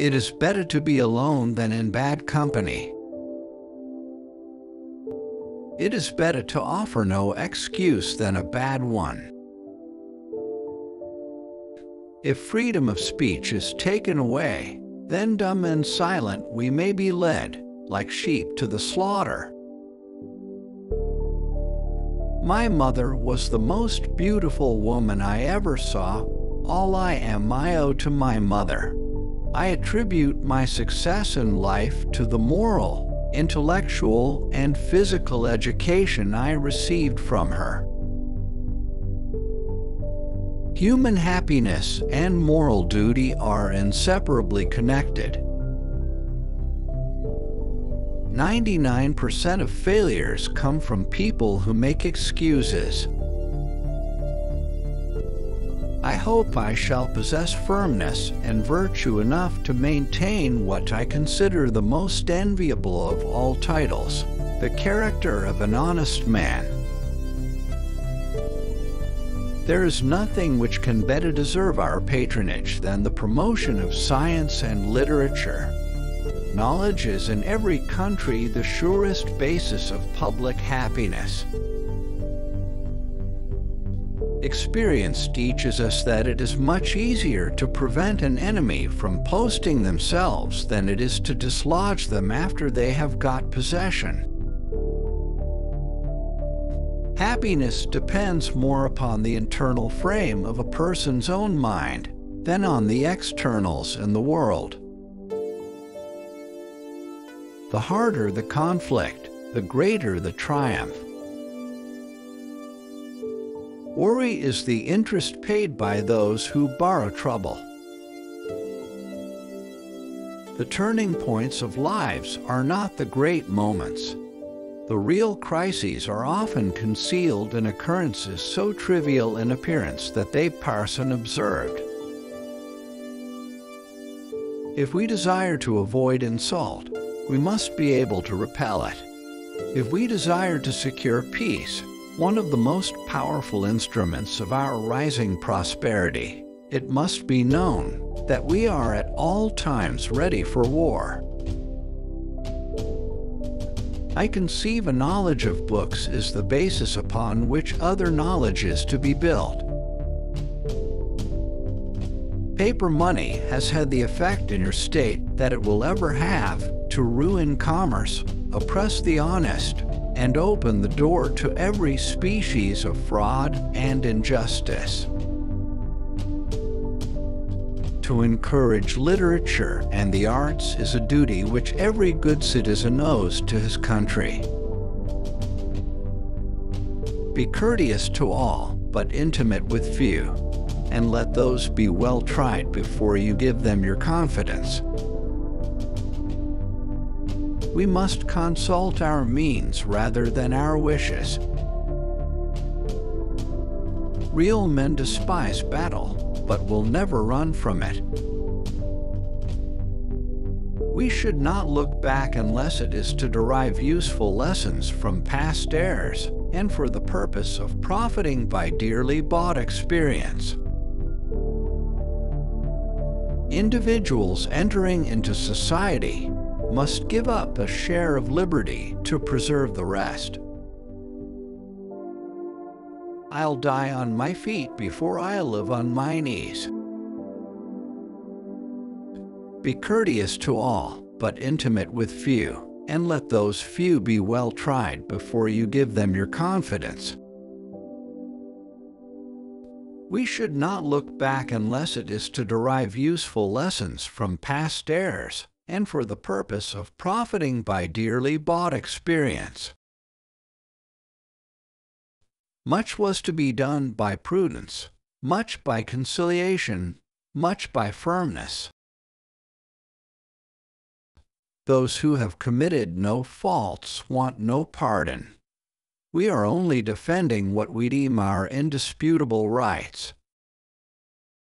It is better to be alone than in bad company. It is better to offer no excuse than a bad one. If freedom of speech is taken away, then dumb and silent we may be led, like sheep to the slaughter. My mother was the most beautiful woman I ever saw. All I am I owe to my mother. I attribute my success in life to the moral, intellectual, and physical education I received from her. Human happiness and moral duty are inseparably connected. 99% of failures come from people who make excuses. I hope I shall possess firmness and virtue enough to maintain what I consider the most enviable of all titles, the character of an honest man. There is nothing which can better deserve our patronage than the promotion of science and literature. Knowledge is in every country the surest basis of public happiness. Experience teaches us that it is much easier to prevent an enemy from posting themselves than it is to dislodge them after they have got possession. Happiness depends more upon the internal frame of a person's own mind than on the externals in the world. The harder the conflict, the greater the triumph. Worry is the interest paid by those who borrow trouble. The turning points of lives are not the great moments. The real crises are often concealed in occurrences so trivial in appearance that they pass unobserved. If we desire to avoid insult, we must be able to repel it. If we desire to secure peace, one of the most powerful instruments of our rising prosperity, it must be known that we are at all times ready for war. I conceive a knowledge of books is the basis upon which other knowledge is to be built. Paper money has had the effect in your state that it will ever have to ruin commerce, oppress the honest, and open the door to every species of fraud and injustice. To encourage literature and the arts is a duty which every good citizen owes to his country. Be courteous to all, but intimate with few, and let those be well tried before you give them your confidence. We must consult our means rather than our wishes. Real men despise battle, but will never run from it. We should not look back unless it is to derive useful lessons from past errors and for the purpose of profiting by dearly bought experience. Individuals entering into society must give up a share of liberty to preserve the rest. I'll die on my feet before I live on my knees. Be courteous to all, but intimate with few, and let those few be well tried before you give them your confidence. We should not look back unless it is to derive useful lessons from past errors and for the purpose of profiting by dearly bought experience. Much was to be done by prudence, much by conciliation, much by firmness. Those who have committed no faults want no pardon. We are only defending what we deem our indisputable rights.